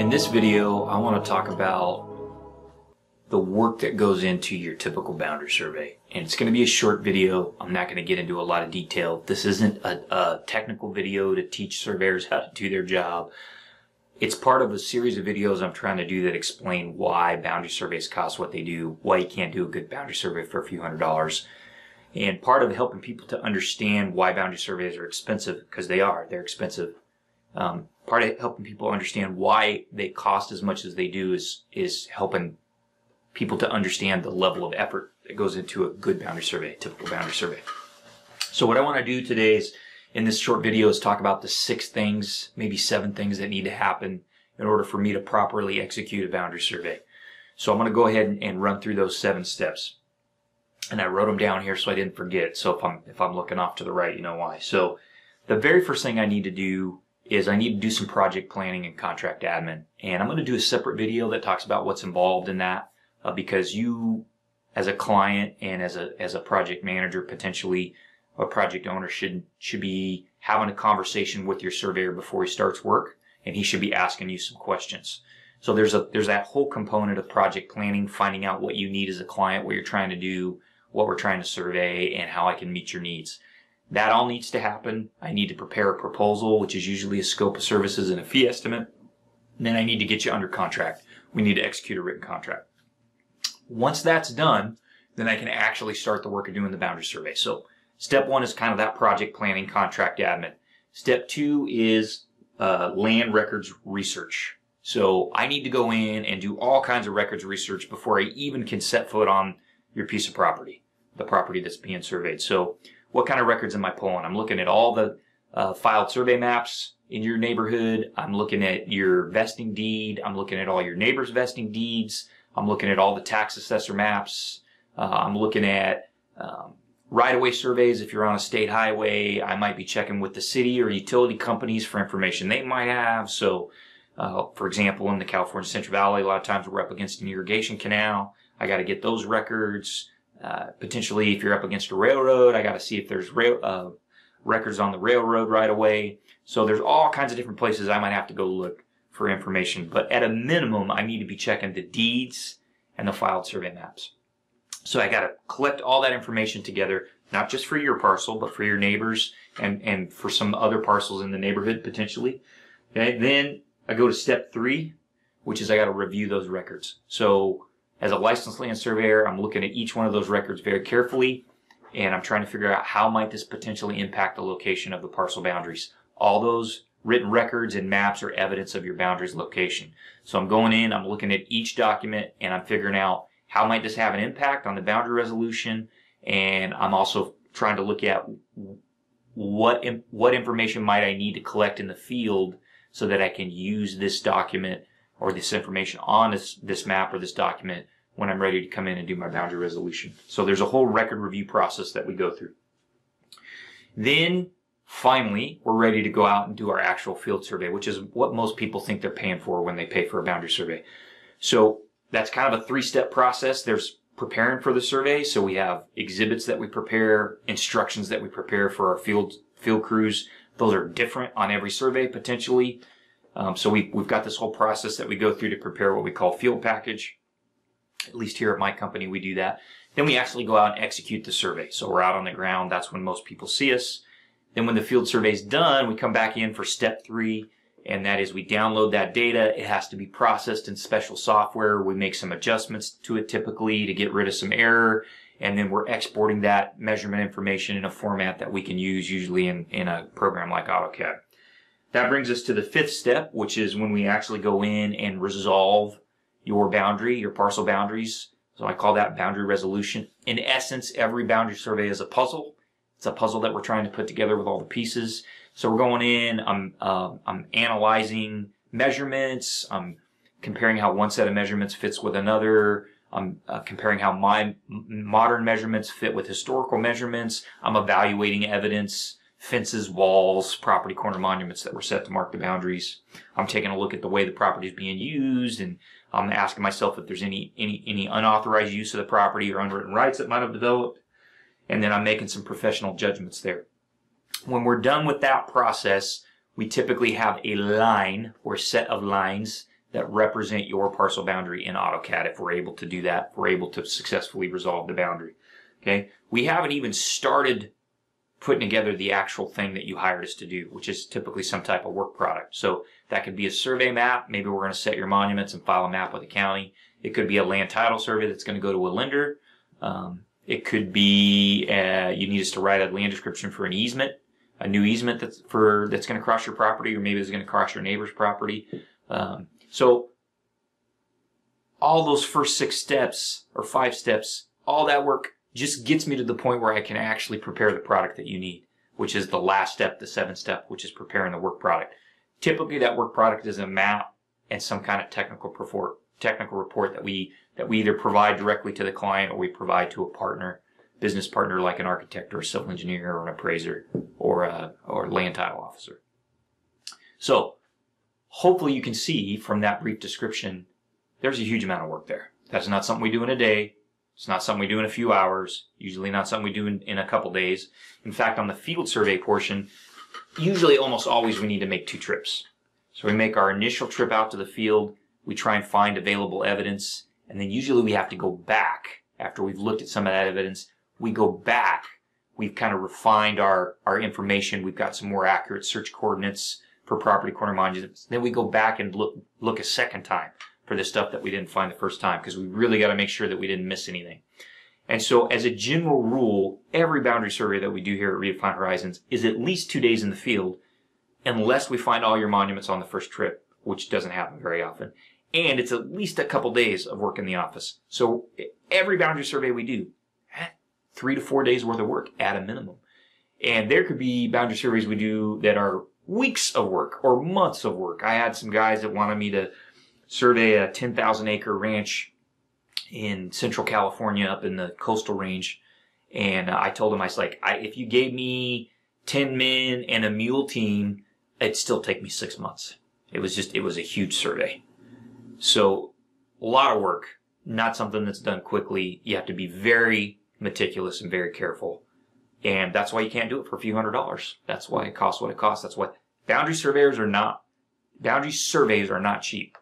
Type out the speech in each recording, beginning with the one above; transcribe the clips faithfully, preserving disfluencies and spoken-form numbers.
In this video, I want to talk about the work that goes into your typical boundary survey. And it's going to be a short video. I'm not going to get into a lot of detail. This isn't a, a technical video to teach surveyors how to do their job. It's part of a series of videos I'm trying to do that explain why boundary surveys cost what they do, why you can't do a good boundary survey for a few hundred dollars. And part of helping people to understand why boundary surveys are expensive, because they are, they're expensive. Um, part of helping people understand why they cost as much as they do is, is helping people to understand the level of effort that goes into a good boundary survey, a typical boundary survey. So what I want to do today is, in this short video, is talk about the six things, maybe seven things that need to happen in order for me to properly execute a boundary survey. So I'm going to go ahead and, and run through those seven steps. And I wrote them down here so I didn't forget. So if I'm, if I'm looking off to the right, you know why. So the very first thing I need to do is I need to do some project planning and contract admin. And I'm going to do a separate video that talks about what's involved in that, uh, because you, as a client and as a, as a project manager, potentially a project owner, should, should be having a conversation with your surveyor before he starts work, and he should be asking you some questions. So there's a, there's that whole component of project planning, finding out what you need as a client, what you're trying to do, what we're trying to survey, and how I can meet your needs. That all needs to happen. I need to prepare a proposal, which is usually a scope of services and a fee estimate. And then I need to get you under contract. We need to execute a written contract. Once that's done, then I can actually start the work of doing the boundary survey. So step one is kind of that project planning, contract admin. Step two is uh, land records research. So I need to go in and do all kinds of records research before I even can set foot on your piece of property, the property that's being surveyed. So what kind of records am I pulling? I'm looking at all the uh, filed survey maps in your neighborhood. I'm looking at your vesting deed. I'm looking at all your neighbors' vesting deeds. I'm looking at all the tax assessor maps. Uh, I'm looking at um, right-of-way surveys. If you're on a state highway, I might be checking with the city or utility companies for information they might have. So, uh, for example, in the California Central Valley, a lot of times we're up against an irrigation canal. I got to get those records. Uh, potentially, if you're up against a railroad, I got to see if there's rail, uh, records on the railroad right away. So there's all kinds of different places I might have to go look for information. But at a minimum, I need to be checking the deeds and the filed survey maps. So I got to collect all that information together, not just for your parcel, but for your neighbors and, and for some other parcels in the neighborhood, potentially. Okay, then I go to step three, which is I got to review those records. So as a licensed land surveyor, I'm looking at each one of those records very carefully, and I'm trying to figure out how might this potentially impact the location of the parcel boundaries. All those written records and maps are evidence of your boundaries location. So I'm going in, I'm looking at each document, and I'm figuring out how might this have an impact on the boundary resolution, and I'm also trying to look at what, what information might I need to collect in the field so that I can use this document or this information on this, this map or this document when I'm ready to come in and do my boundary resolution. So there's a whole record review process that we go through. Then finally, we're ready to go out and do our actual field survey, which is what most people think they're paying for when they pay for a boundary survey. So that's kind of a three-step process. There's preparing for the survey. So we have exhibits that we prepare, instructions that we prepare for our field, field crews. Those are different on every survey potentially. Um, so we, we've got this whole process that we go through to prepare what we call field package. At least here at my company, we do that. Then we actually go out and execute the survey. So we're out on the ground. That's when most people see us. Then when the field survey is done, we come back in for step three, and that is we download that data. It has to be processed in special software. We make some adjustments to it typically to get rid of some error, and then we're exporting that measurement information in a format that we can use usually in, in a program like AutoCAD. That brings us to the fifth step, which is when we actually go in and resolve your boundary, your parcel boundaries. So I call that boundary resolution. In essence, every boundary survey is a puzzle. It's a puzzle that we're trying to put together with all the pieces. So we're going in, I'm, uh, I'm analyzing measurements, I'm comparing how one set of measurements fits with another, I'm uh, comparing how my modern measurements fit with historical measurements, I'm evaluating evidence. Fences, walls, property corner monuments that were set to mark the boundaries. I'm taking a look at the way the property is being used, and I'm asking myself if there's any, any, any unauthorized use of the property or unwritten rights that might have developed. And then I'm making some professional judgments there. When we're done with that process, we typically have a line or set of lines that represent your parcel boundary in AutoCAD. If we're able to do that, if we're able to successfully resolve the boundary. Okay, we haven't even started putting together the actual thing that you hired us to do, which is typically some type of work product. So that could be a survey map. Maybe we're going to set your monuments and file a map with the county. It could be a land title survey that's going to go to a lender. Um, it could be uh, you need us to write a land description for an easement, a new easement that's for that's going to cross your property, or maybe it's going to cross your neighbor's property. Um, so all those first six steps or five steps, all that work just gets me to the point where I can actually prepare the product that you need, which is the last step, the seventh step, which is preparing the work product. Typically, that work product is a map and some kind of technical report, technical report that we that we either provide directly to the client or we provide to a partner, business partner like an architect or a civil engineer or an appraiser or a or land title officer. So hopefully you can see from that brief description, there's a huge amount of work there. That's not something we do in a day. It's not something we do in a few hours, usually not something we do in, in a couple days. In fact, on the field survey portion, usually almost always we need to make two trips. So we make our initial trip out to the field, we try and find available evidence, and then usually we have to go back. After we've looked at some of that evidence, we go back, we've kind of refined our, our information, we've got some more accurate search coordinates for property corner monuments. Then we go back and look, look a second time for the stuff that we didn't find the first time, because we really got to make sure that we didn't miss anything. And so as a general rule, every boundary survey that we do here at Redefined Horizons is at least two days in the field, unless we find all your monuments on the first trip, which doesn't happen very often. And it's at least a couple days of work in the office. So every boundary survey we do, three to four days worth of work at a minimum. And there could be boundary surveys we do that are weeks of work or months of work. I had some guys that wanted me to survey a ten thousand acre ranch in central California up in the coastal range. And uh, I told him, I was like, I, if you gave me ten men and a mule team, it'd still take me six months. It was just, it was a huge survey. So a lot of work, not something that's done quickly. You have to be very meticulous and very careful. And that's why you can't do it for a few hundred dollars. That's why it costs what it costs. That's why boundary surveyors are not, boundary surveys are not cheap.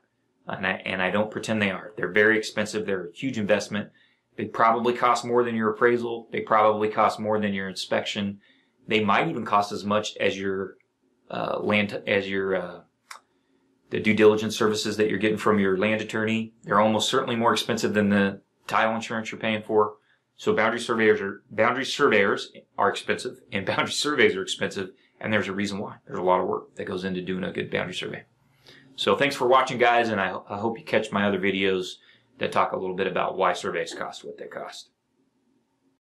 And I, and I don't pretend they are. They're very expensive. They're a huge investment. They probably cost more than your appraisal. They probably cost more than your inspection. They might even cost as much as your uh, land, as your uh, the due diligence services that you're getting from your land attorney. They're almost certainly more expensive than the title insurance you're paying for. So boundary surveyors are boundary surveyors are expensive, and boundary surveys are expensive. And there's a reason why. There's a lot of work that goes into doing a good boundary survey. So thanks for watching, guys, and I, I hope you catch my other videos that talk a little bit about why surveys cost what they cost.